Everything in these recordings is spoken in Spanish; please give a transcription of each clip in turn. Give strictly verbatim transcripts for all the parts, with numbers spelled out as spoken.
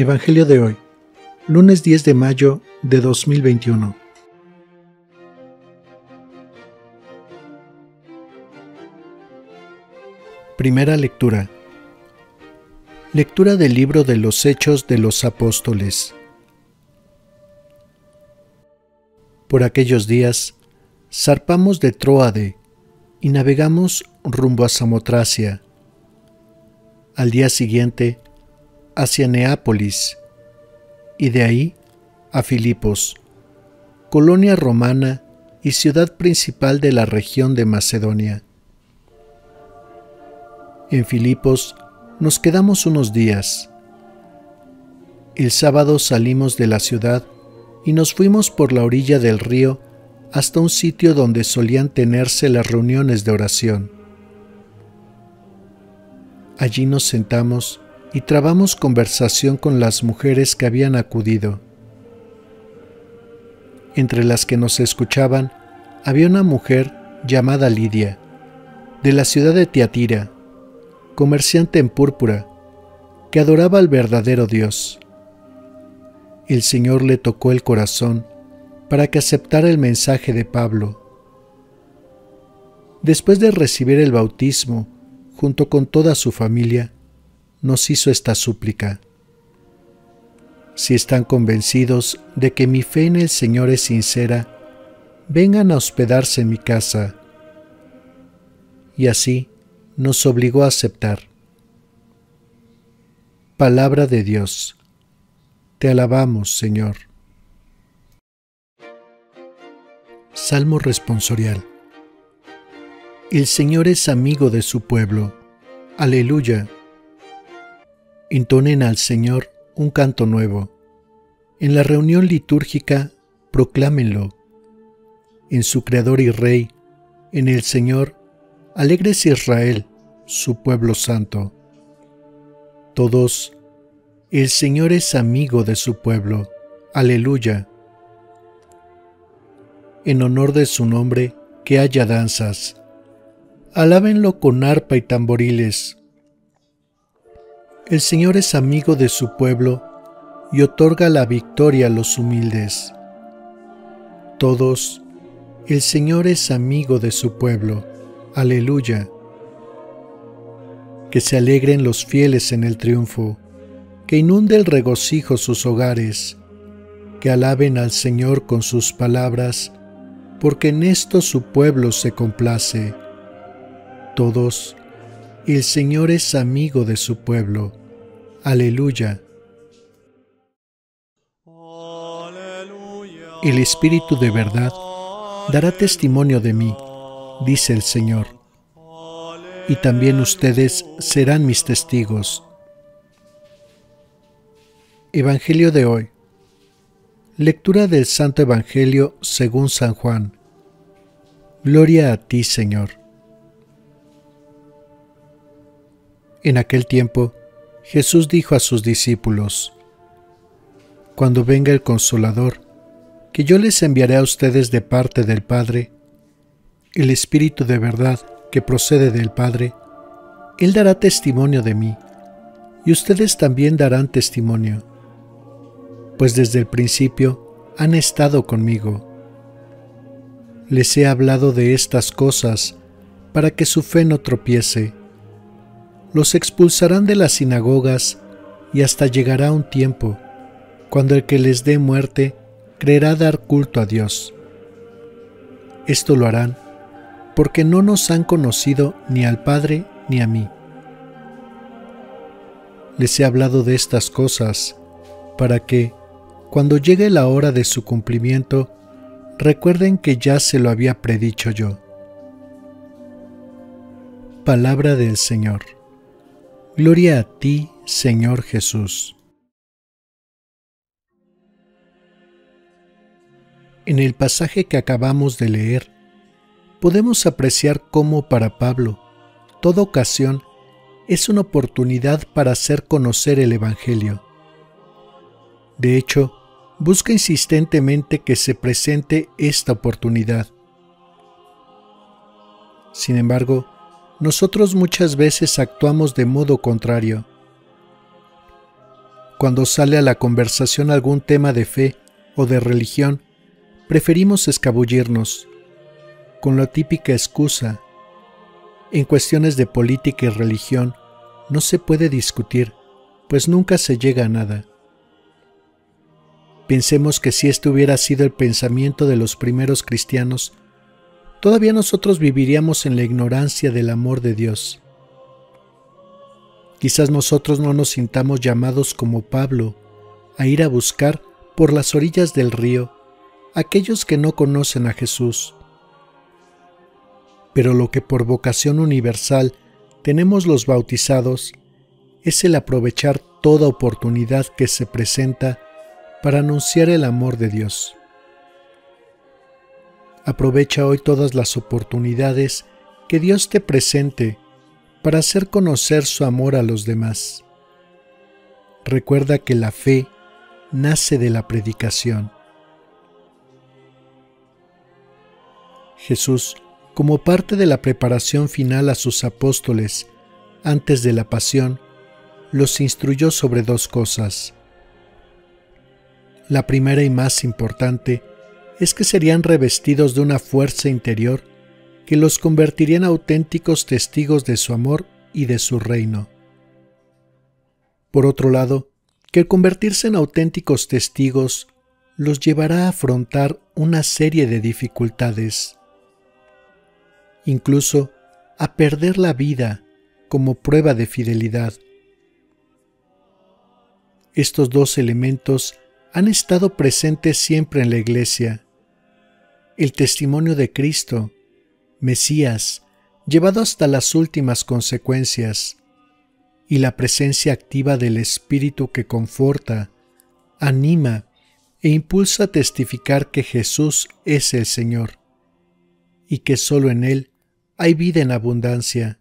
Evangelio de hoy, lunes diez de mayo de dos mil veintiuno. Primera lectura. Lectura del libro de los Hechos de los Apóstoles. Por aquellos días, zarpamos de Troade y navegamos rumbo a Samotracia. Al día siguiente, hacia Neápolis, y de ahí a Filipos, colonia romana y ciudad principal de la región de Macedonia. En Filipos nos quedamos unos días. El sábado salimos de la ciudad y nos fuimos por la orilla del río hasta un sitio donde solían tenerse las reuniones de oración. Allí nos sentamos y trabamos conversación con las mujeres que habían acudido. Entre las que nos escuchaban había una mujer llamada Lidia, de la ciudad de Tiatira, comerciante en púrpura, que adoraba al verdadero Dios. El Señor le tocó el corazón para que aceptara el mensaje de Pablo. Después de recibir el bautismo, junto con toda su familia, nos hizo esta súplica: si están convencidos de que mi fe en el Señor es sincera, vengan a hospedarse en mi casa. Y así nos obligó a aceptar. Palabra de Dios. Te alabamos, Señor. Salmo responsorial. El Señor es amigo de su pueblo. Aleluya. Entonen al Señor un canto nuevo. En la reunión litúrgica, proclámenlo. En su Creador y Rey, en el Señor, alegres Israel, su pueblo santo. Todos, el Señor es amigo de su pueblo. Aleluya. En honor de su nombre, que haya danzas. Alábenlo con arpa y tamboriles. El Señor es amigo de su pueblo y otorga la victoria a los humildes. Todos, el Señor es amigo de su pueblo. Aleluya. Que se alegren los fieles en el triunfo, que inunde el regocijo sus hogares, que alaben al Señor con sus palabras, porque en esto su pueblo se complace. Todos, el Señor es amigo de su pueblo. Aleluya. El Espíritu de verdad dará testimonio de mí, dice el Señor, y también ustedes serán mis testigos. Evangelio de hoy. Lectura del Santo Evangelio según San Juan. Gloria a ti, Señor. En aquel tiempo, Jesús dijo a sus discípulos: cuando venga el Consolador, que yo les enviaré a ustedes de parte del Padre, el Espíritu de verdad que procede del Padre, Él dará testimonio de mí, y ustedes también darán testimonio, pues desde el principio han estado conmigo. Les he hablado de estas cosas para que su fe no tropiece. Los expulsarán de las sinagogas y hasta llegará un tiempo cuando el que les dé muerte creerá dar culto a Dios. Esto lo harán porque no nos han conocido ni al Padre ni a mí. Les he hablado de estas cosas para que, cuando llegue la hora de su cumplimiento, recuerden que ya se lo había predicho yo. Palabra del Señor. Gloria a ti, Señor Jesús. En el pasaje que acabamos de leer, podemos apreciar cómo para Pablo, toda ocasión es una oportunidad para hacer conocer el Evangelio. De hecho, busca insistentemente que se presente esta oportunidad. Sin embargo, nosotros muchas veces actuamos de modo contrario. cuando sale a la conversación algún tema de fe o de religión, preferimos escabullirnos, con la típica excusa: en cuestiones de política y religión no se puede discutir, pues nunca se llega a nada. Pensemos que si este hubiera sido el pensamiento de los primeros cristianos, todavía nosotros viviríamos en la ignorancia del amor de Dios. Quizás nosotros no nos sintamos llamados como Pablo a ir a buscar por las orillas del río a aquellos que no conocen a Jesús. Pero lo que por vocación universal tenemos los bautizados es el aprovechar toda oportunidad que se presenta para anunciar el amor de Dios. Aprovecha hoy todas las oportunidades que Dios te presente para hacer conocer su amor a los demás. Recuerda que la fe nace de la predicación. Jesús, como parte de la preparación final a sus apóstoles antes de la pasión, los instruyó sobre dos cosas. La primera y más importante es que serían revestidos de una fuerza interior que los convertiría en auténticos testigos de su amor y de su reino. Por otro lado, que el convertirse en auténticos testigos los llevará a afrontar una serie de dificultades, incluso a perder la vida como prueba de fidelidad. Estos dos elementos han estado presentes siempre en la Iglesia: el testimonio de Cristo, Mesías, llevado hasta las últimas consecuencias, y la presencia activa del Espíritu que conforta, anima e impulsa a testificar que Jesús es el Señor, y que solo en Él hay vida en abundancia.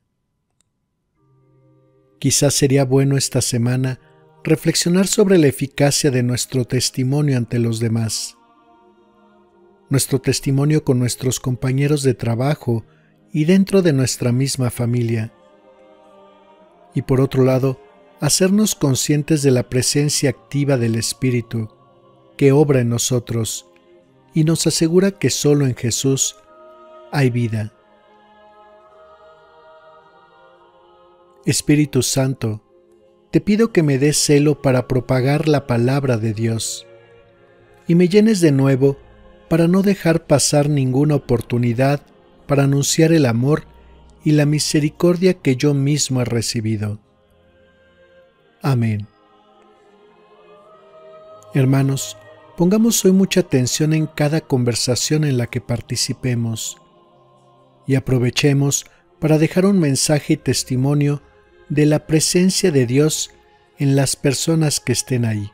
Quizás sería bueno esta semana reflexionar sobre la eficacia de nuestro testimonio ante los demás. Nuestro testimonio con nuestros compañeros de trabajo y dentro de nuestra misma familia. Y por otro lado, hacernos conscientes de la presencia activa del Espíritu que obra en nosotros y nos asegura que solo en Jesús hay vida. Espíritu Santo, te pido que me des celo para propagar la palabra de Dios y me llenes de nuevo para no dejar pasar ninguna oportunidad para anunciar el amor y la misericordia que yo mismo he recibido. Amén. Hermanos, pongamos hoy mucha atención en cada conversación en la que participemos y aprovechemos para dejar un mensaje y testimonio de la presencia de Dios en las personas que estén ahí.